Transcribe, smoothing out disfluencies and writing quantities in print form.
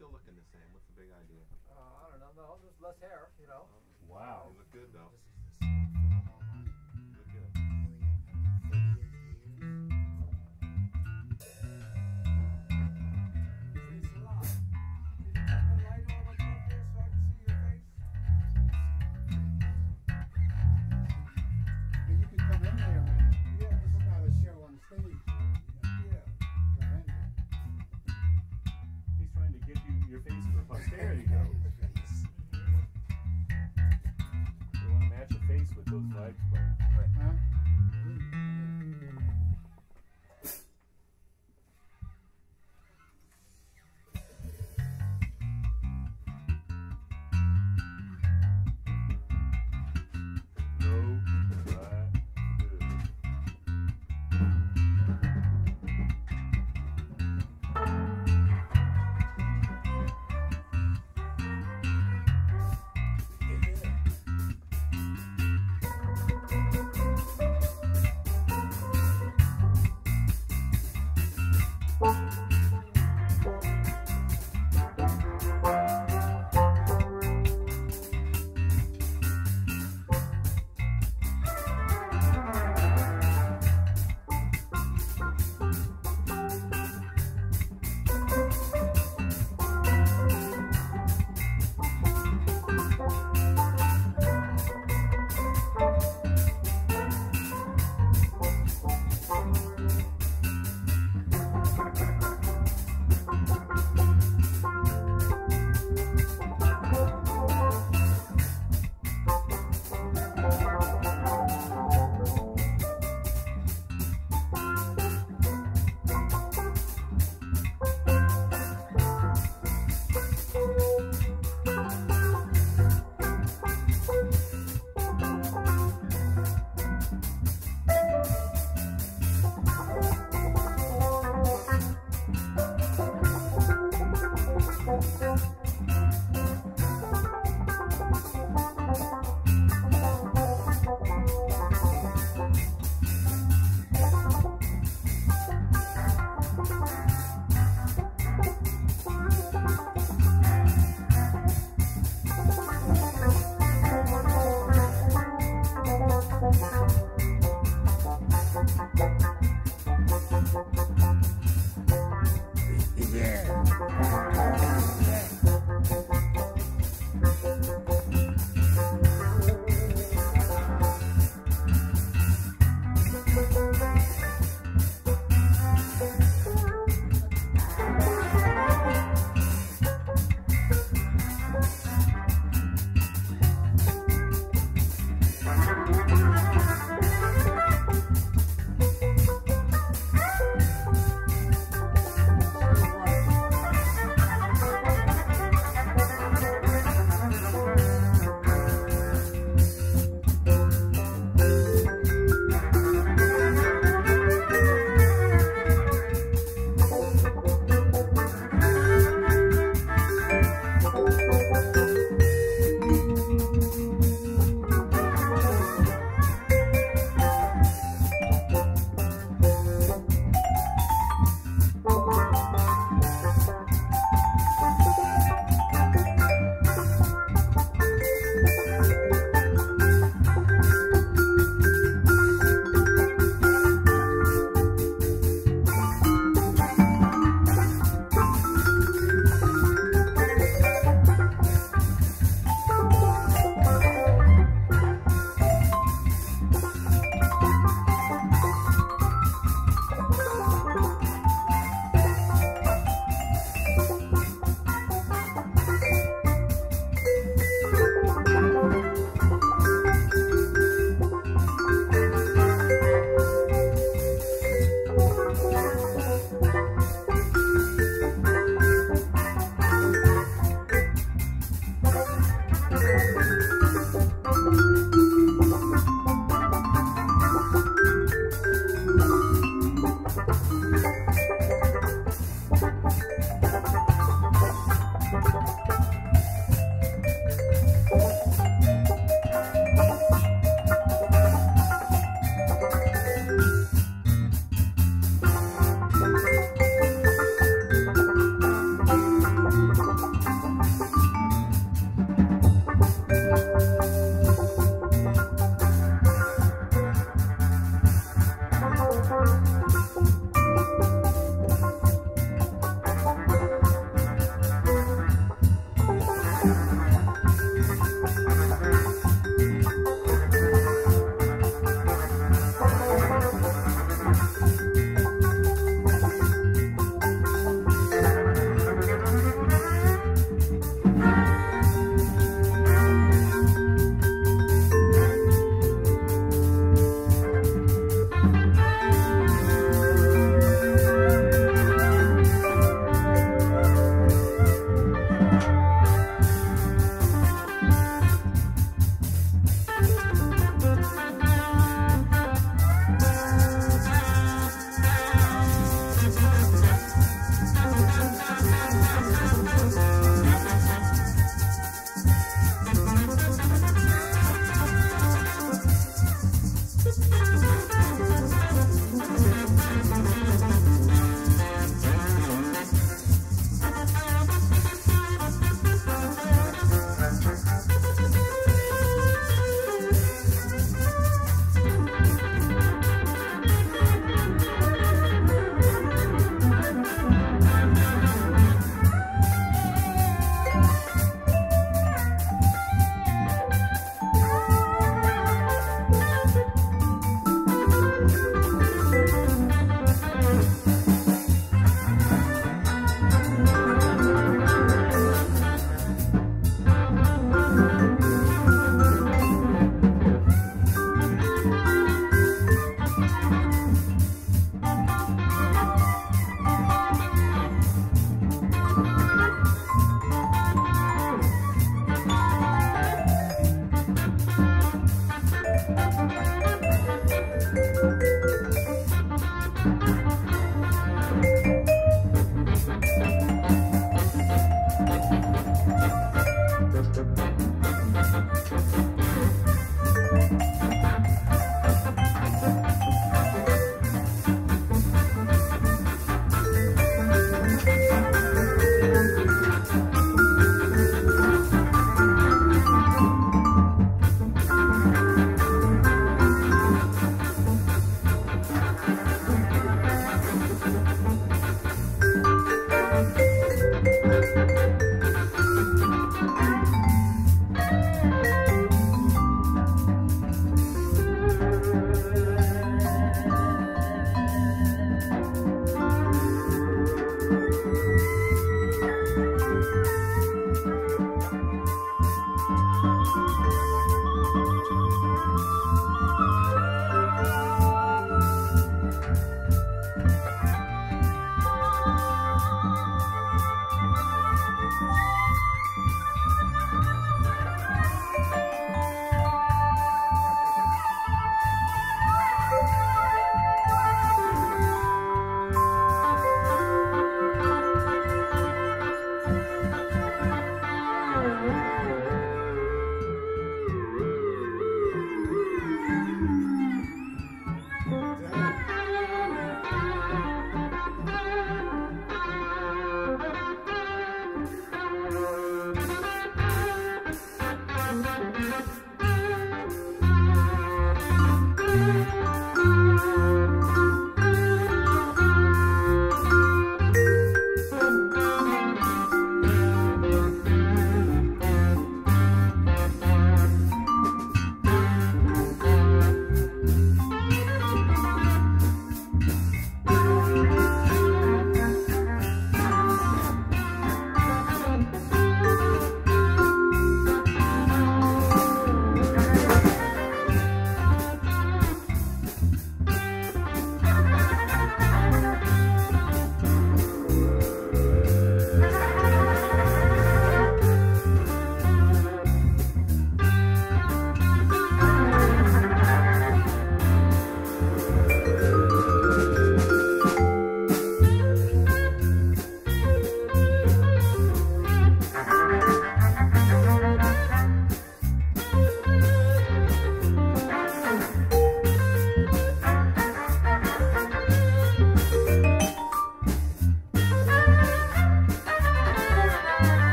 still looking the same. What's the big idea? I don't know. No, just less hair, you know. Wow. You look good, though. You look good.